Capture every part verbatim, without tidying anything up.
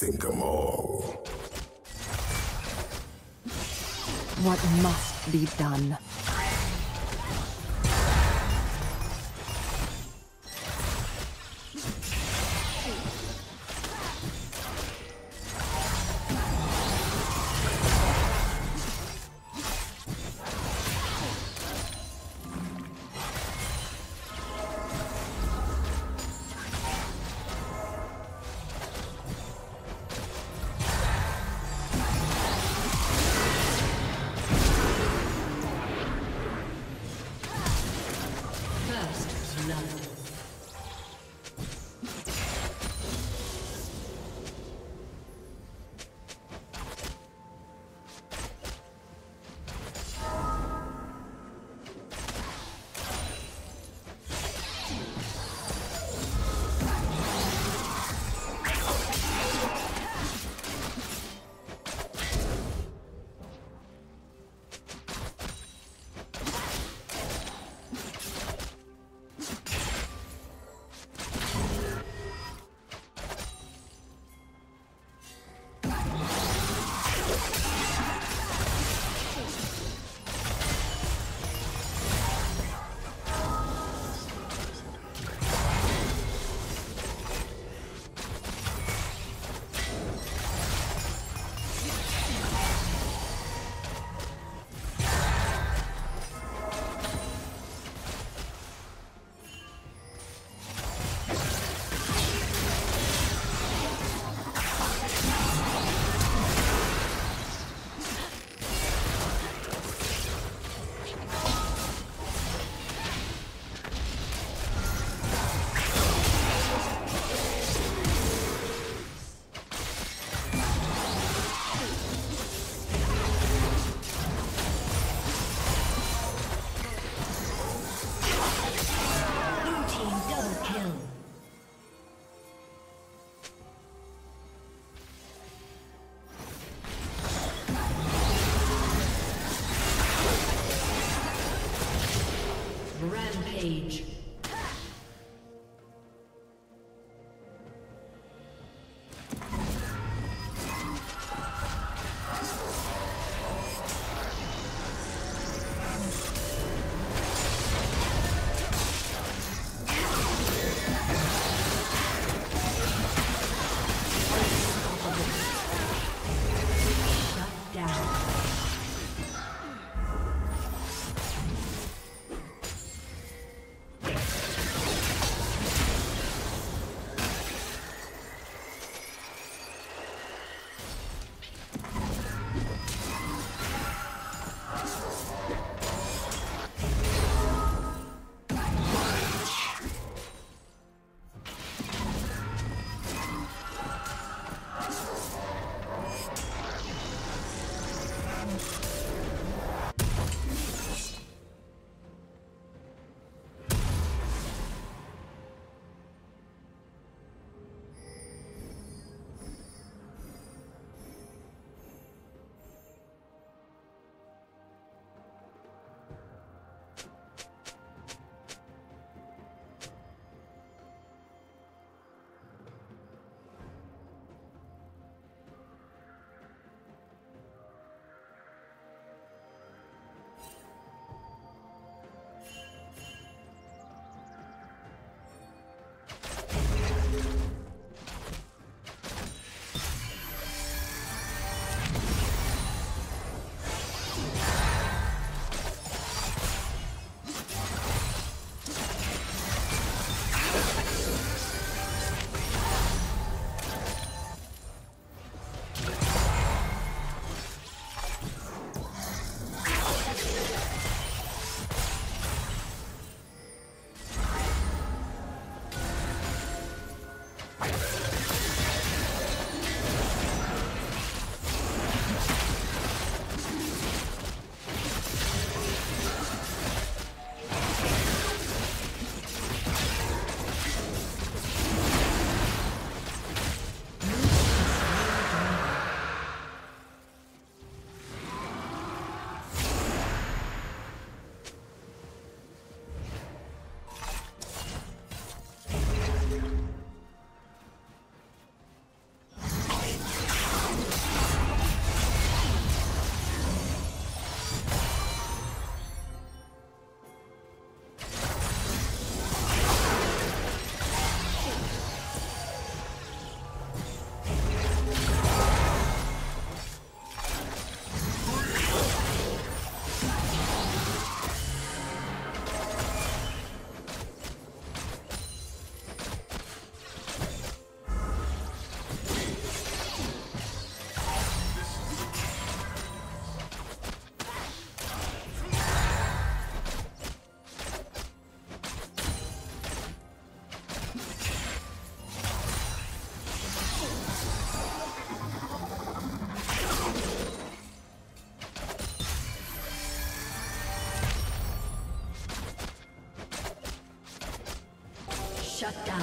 Think 'em all. What must be done? Age. Shut down.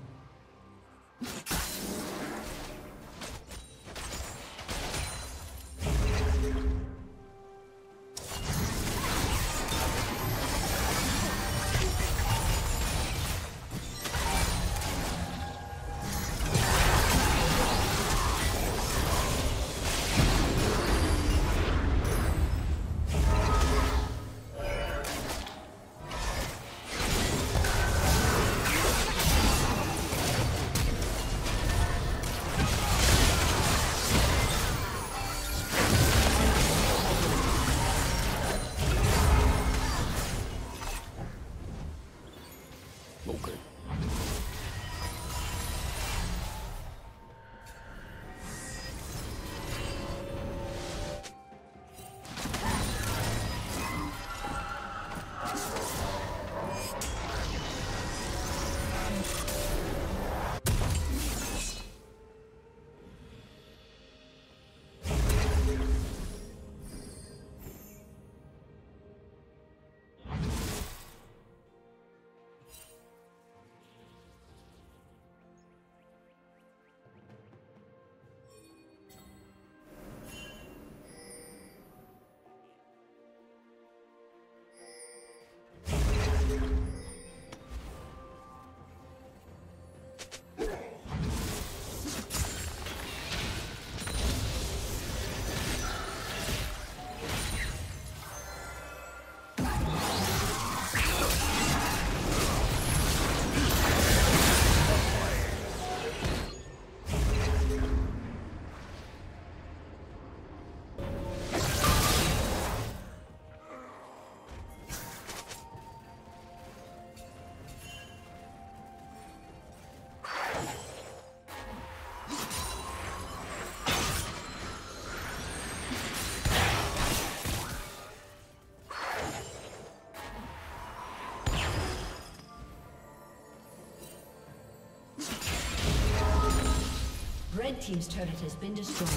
Red team's turret has been destroyed.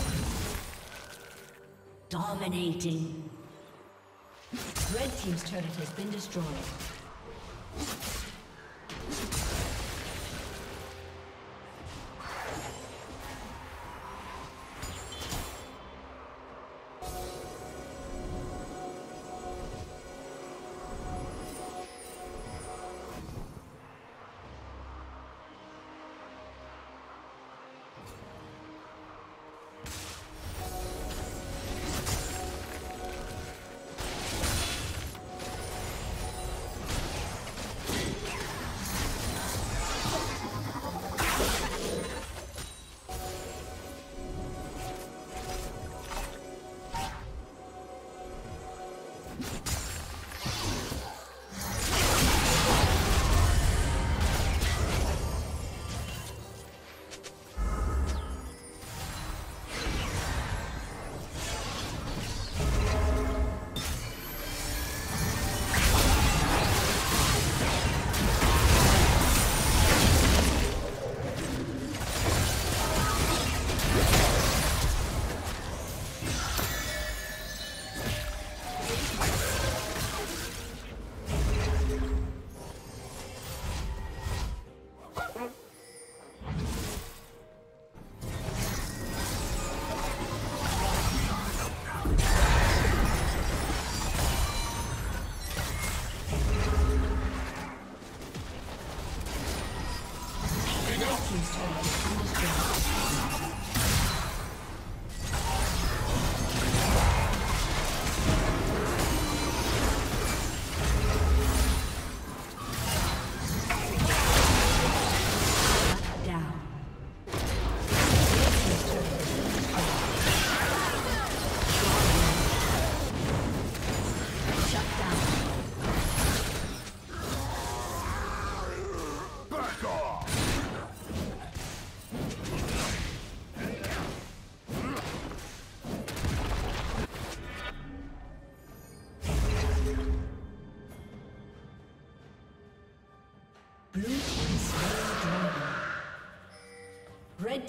Dominating. Red team's turret has been destroyed. Red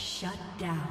Shut down.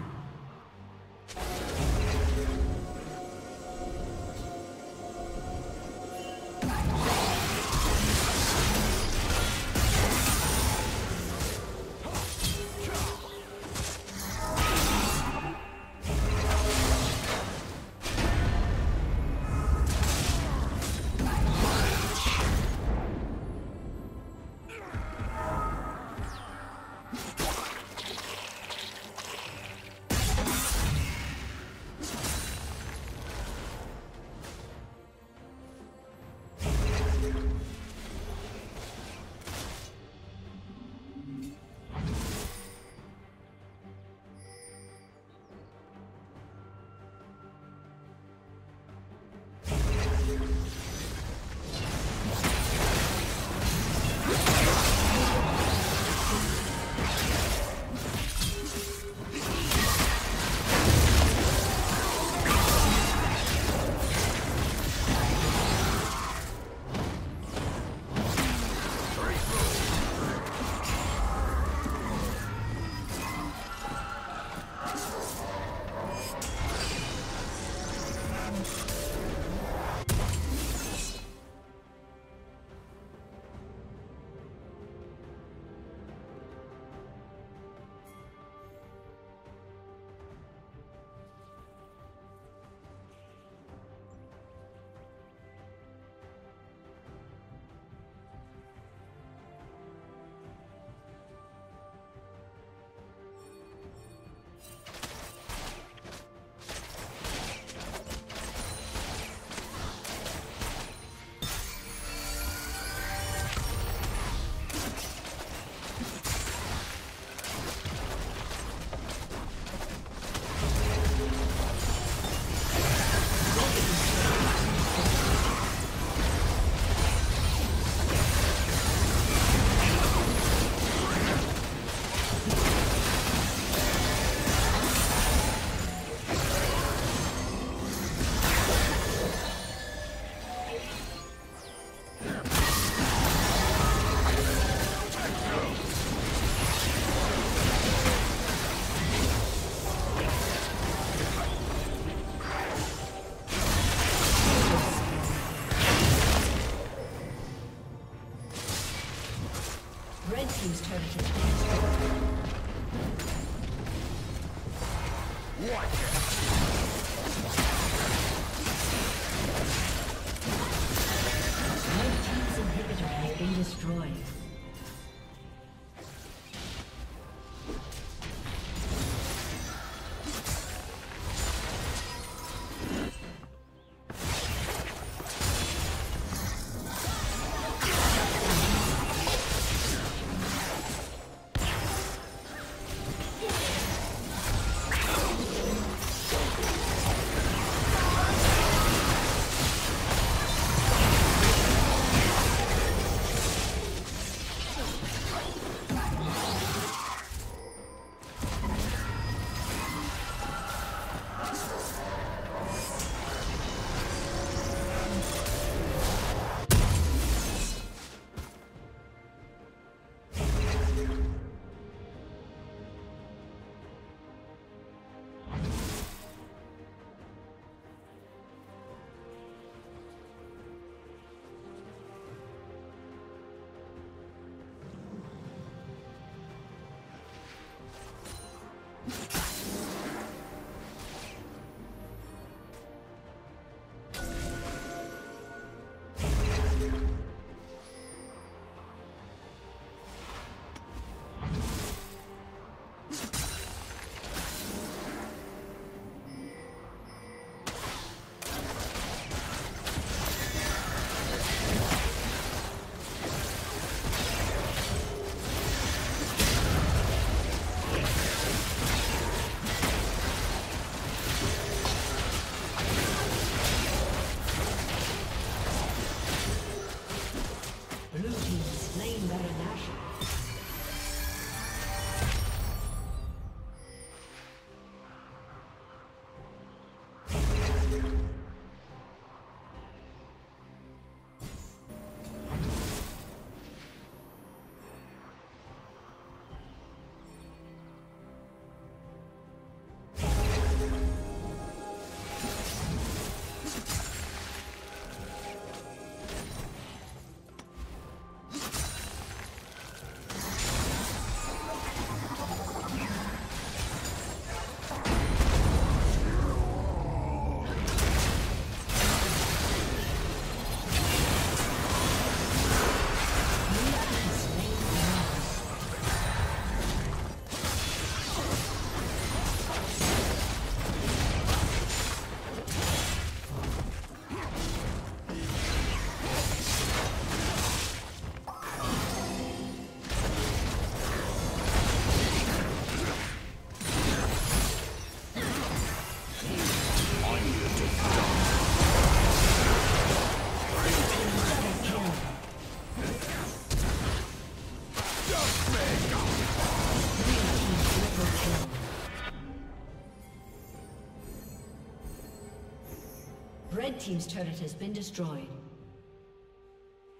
Red team's turret has been destroyed.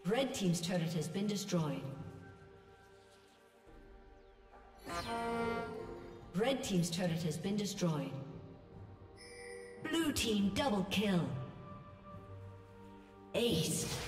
Red team's turret has been destroyed. Red team's turret has been destroyed. Blue team double kill. Ace.